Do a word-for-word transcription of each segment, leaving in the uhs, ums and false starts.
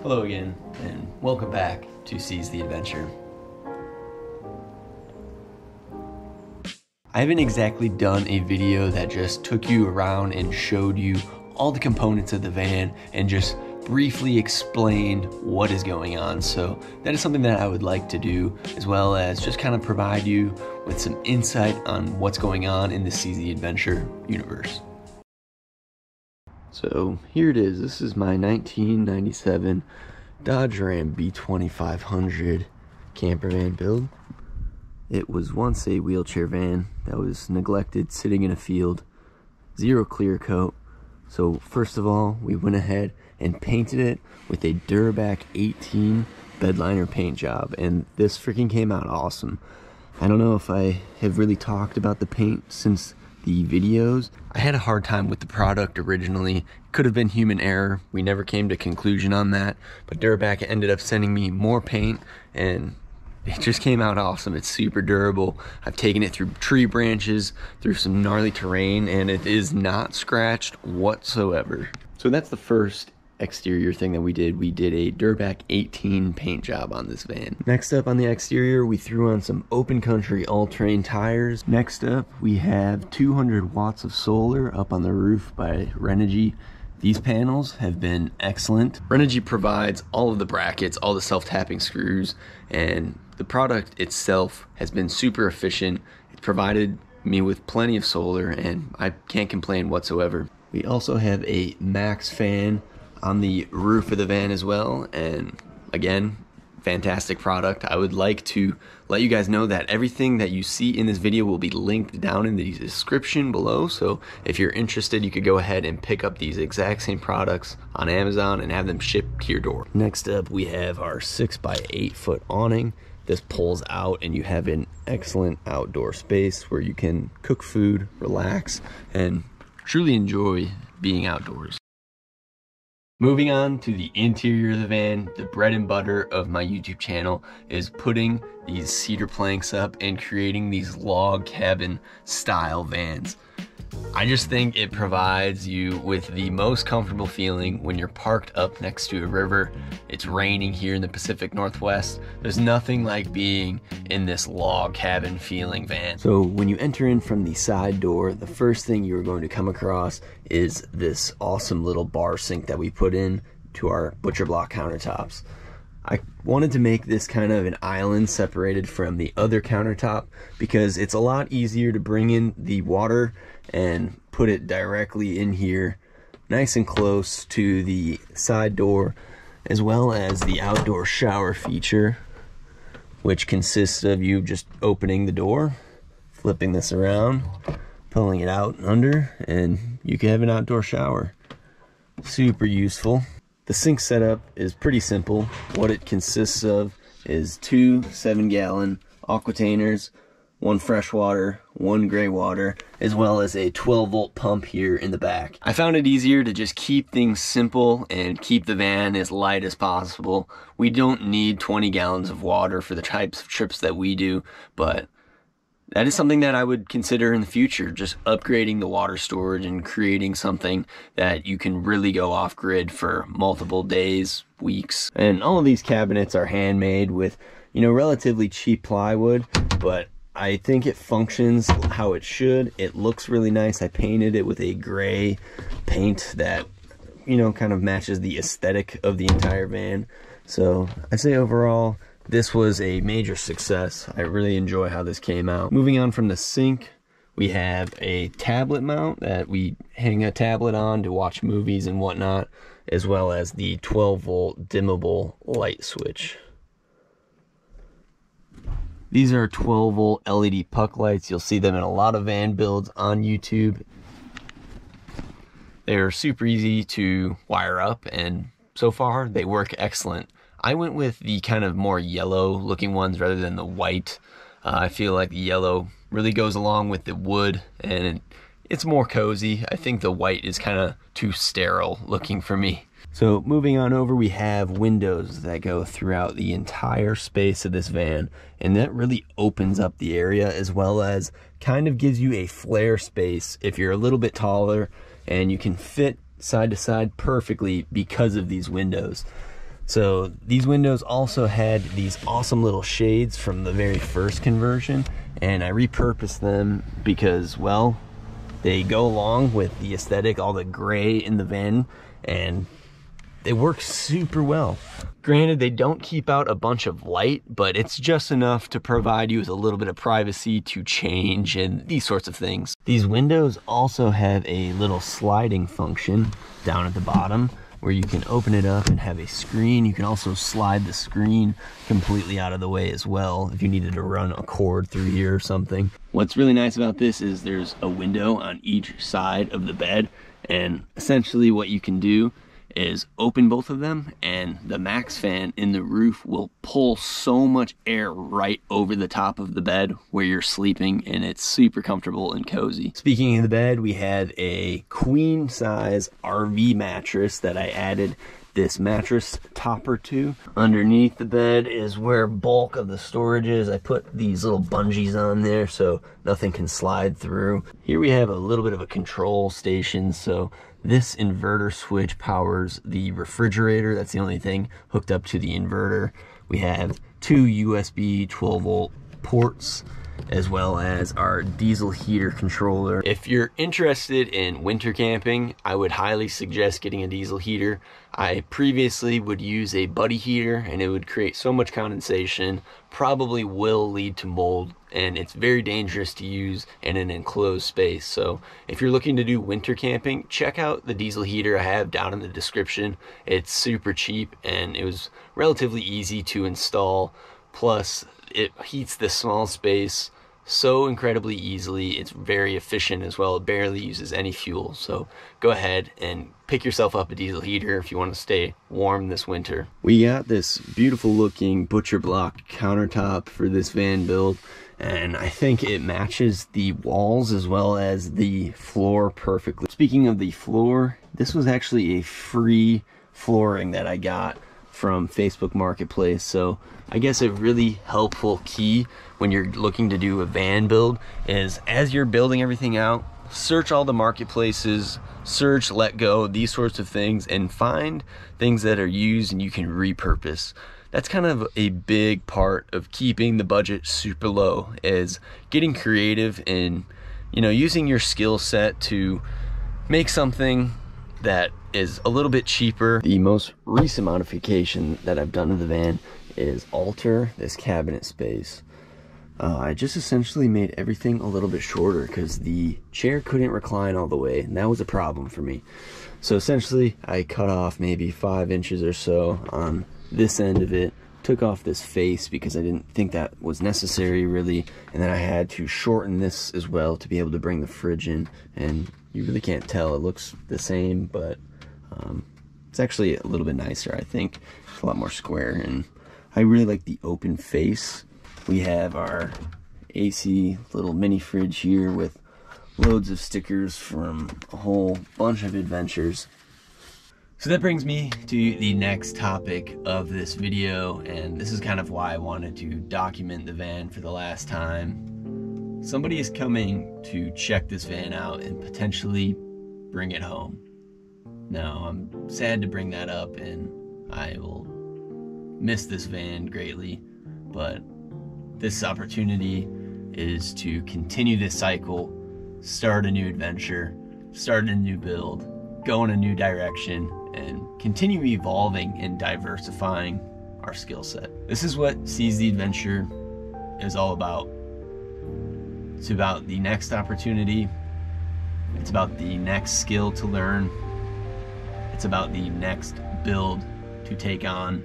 Hello again, and welcome back to Seize the Adventure. I haven't exactly done a video that just took you around and showed you all the components of the van and just briefly explained what is going on. So that is something that I would like to do, as well as just kind of provide you with some insight on what's going on in the Seize the Adventure universe. So here it is. This is my nineteen ninety-seven Dodge Ram B twenty-five hundred camper van build. It was once a wheelchair van that was neglected, sitting in a field, zero clear coat. So first of all, we went ahead and painted it with a Durabak eighteen bedliner paint job, and this freaking came out awesome. I don't know if I have really talked about the paint since the videos. I had a hard time with the product originally. It could have been human error. We never came to conclusion on that, but Durabak ended up sending me more paint and it just came out awesome. It's super durable. I've taken it through tree branches, through some gnarly terrain, and it is not scratched whatsoever. So that's the first exterior thing that we did. We did a Durabak eighteen paint job on this van. Next up on the exterior, we threw on some open country all-terrain tires. Next up, we have two hundred watts of solar up on the roof by Renogy. These panels have been excellent. Renogy provides all of the brackets, all the self-tapping screws, and the product itself has been super efficient. It provided me with plenty of solar, and I can't complain whatsoever. We also have a MaxxFan on the roof of the van as well, and again, fantastic product. I would like to let you guys know that everything that you see in this video will be linked down in the description below, so if you're interested, you could go ahead and pick up these exact same products on Amazon and have them shipped to your door. Next up, we have our six by eight foot awning. This pulls out and you have an excellent outdoor space where you can cook food, relax, and truly enjoy being outdoors. Moving on to the interior of the van, the bread and butter of my YouTube channel is putting these cedar planks up and creating these log cabin style vans. I just think it provides you with the most comfortable feeling when you're parked up next to a river. It's raining here in the Pacific Northwest. There's nothing like being in this log cabin feeling van. So when you enter in from the side door, the first thing you're going to come across is this awesome little bar sink that we put in to our butcher block countertops. I wanted to make this kind of an island separated from the other countertop because it's a lot easier to bring in the water and put it directly in here, nice and close to the side door, as well as the outdoor shower feature, which consists of you just opening the door, flipping this around, pulling it out and under, and you can have an outdoor shower. Super useful. The sink setup is pretty simple. What it consists of is two seven gallon aquatainers, one fresh water, one gray water, as well as a twelve volt pump here in the back. I found it easier to just keep things simple and keep the van as light as possible. We don't need twenty gallons of water for the types of trips that we do, but that is something that I would consider in the future, just upgrading the water storage and creating something that you can really go off grid for multiple days, weeks. And all of these cabinets are handmade with, you know, relatively cheap plywood, but I think it functions how it should. It looks really nice. I painted it with a gray paint that, you know, kind of matches the aesthetic of the entire van. So I say overall, this was a major success. I really enjoy how this came out. Moving on from the sink, we have a tablet mount that we hang a tablet on to watch movies and whatnot, as well as the twelve volt dimmable light switch. These are twelve volt L E D puck lights. You'll see them in a lot of van builds on YouTube. They're super easy to wire up, and so far they work excellent. I went with the kind of more yellow looking ones rather than the white. Uh, I feel like the yellow really goes along with the wood and it's more cozy. I think the white is kind of too sterile looking for me. So moving on over, we have windows that go throughout the entire space of this van, and that really opens up the area, as well as kind of gives you a flare space if you're a little bit taller, and you can fit side to side perfectly because of these windows. So these windows also had these awesome little shades from the very first conversion, and I repurposed them because, well, they go along with the aesthetic, all the gray in the van, and they work super well. Granted, they don't keep out a bunch of light, but it's just enough to provide you with a little bit of privacy to change and these sorts of things. These windows also have a little sliding function down at the bottom where you can open it up and have a screen. You can also slide the screen completely out of the way as well if you needed to run a cord through here or something. What's really nice about this is there's a window on each side of the bed, and essentially what you can do is open both of them, and the MaxxFan in the roof will pull so much air right over the top of the bed where you're sleeping, and it's super comfortable and cozy. Speaking of the bed, we had a queen size R V mattress that I added this mattress topper to. Underneath the bed is where bulk of the storage is. I put these little bungees on there so nothing can slide through. Here we have a little bit of a control station, so this inverter switch powers the refrigerator. That's the only thing hooked up to the inverter. We have two U S B twelve volt ports, as well as our diesel heater controller. If you're interested in winter camping, I would highly suggest getting a diesel heater. I previously would use a buddy heater, and it would create so much condensation, probably will lead to mold, and it's very dangerous to use in an enclosed space. So if you're looking to do winter camping, check out the diesel heater I have down in the description. It's super cheap, and it was relatively easy to install. Plus, it heats this small space so incredibly easily. It's very efficient as well. It barely uses any fuel. So go ahead and pick yourself up a diesel heater if you want to stay warm this winter. We got this beautiful looking butcher block countertop for this van build, and I think it matches the walls as well as the floor perfectly. Speaking of the floor, this was actually a free flooring that I got from Facebook Marketplace. So I guess a really helpful key when you're looking to do a van build is, as you're building everything out, search all the marketplaces, search Let Go, these sorts of things, and find things that are used and you can repurpose. That's kind of a big part of keeping the budget super low, is getting creative and, you know, using your skill set to make something that is a little bit cheaper. The most recent modification that I've done to the van is alter this cabinet space. Uh, I just essentially made everything a little bit shorter because the chair couldn't recline all the way, and that was a problem for me. So essentially I cut off maybe five inches or so on this end of it, took off this face because I didn't think that was necessary really, and then I had to shorten this as well to be able to bring the fridge in, and you really can't tell. It looks the same, but um, it's actually a little bit nicer, I think. It's a lot more square, and I really like the open face. We have our A C little mini fridge here with loads of stickers from a whole bunch of adventures. So that brings me to the next topic of this video, and this is kind of why I wanted to document the van for the last time. Somebody is coming to check this van out and potentially bring it home. Now, I'm sad to bring that up, and I will miss this van greatly, but this opportunity is to continue this cycle, start a new adventure, start a new build, go in a new direction, and continue evolving and diversifying our skill set. This is what Seize the Adventure is all about. It's about the next opportunity. It's about the next skill to learn. It's about the next build to take on.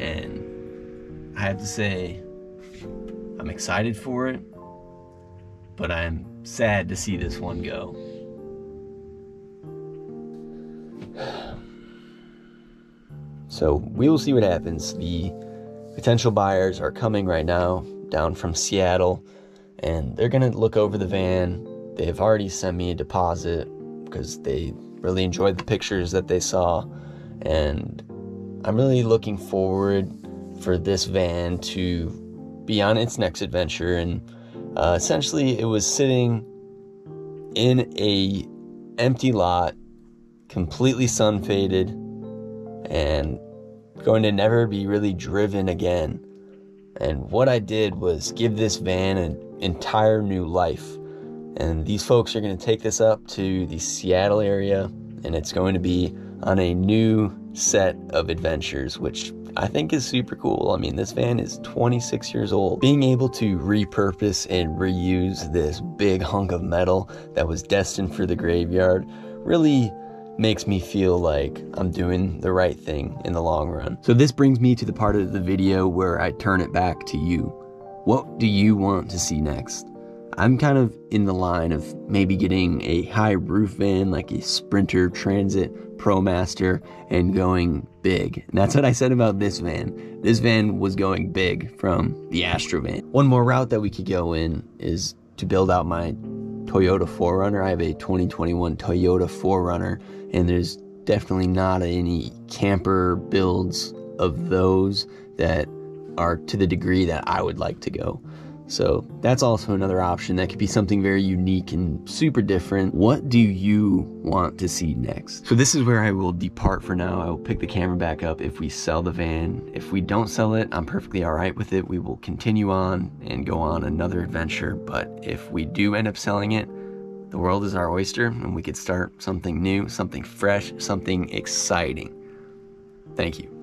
And I have to say, I'm excited for it, but I'm sad to see this one go. So we will see what happens. The potential buyers are coming right now down from Seattle, and they're gonna look over the van. They've already sent me a deposit because they really enjoyed the pictures that they saw, and I'm really looking forward for this van to be on its next adventure. And uh, essentially it was sitting in a empty lot, completely sun faded, and going to never be really driven again. And what I did was give this van an entire new life. And these folks are going to take this up to the Seattle area, and it's going to be on a new set of adventures, which I think is super cool. I mean, this van is twenty-six years old. Being able to repurpose and reuse this big hunk of metal that was destined for the graveyard really makes me feel like I'm doing the right thing in the long run. So this brings me to the part of the video where I turn it back to you. What do you want to see next? I'm kind of in the line of maybe getting a high roof van like a Sprinter, Transit, ProMaster, and going big. And that's what I said about this van. This van was going big from the Astrovan. One more route that we could go in is to build out my Toyota four runner. I have a twenty twenty-one Toyota four runner, and there's definitely not any camper builds of those that are to the degree that I would like to go. So that's also another option that could be something very unique and super different. What do you want to see next? So this is where I will depart for now. I will pick the camera back up if we sell the van. If we don't sell it, I'm perfectly all right with it. We will continue on and go on another adventure. But if we do end up selling it, the world is our oyster, and we could start something new, something fresh, something exciting. Thank you.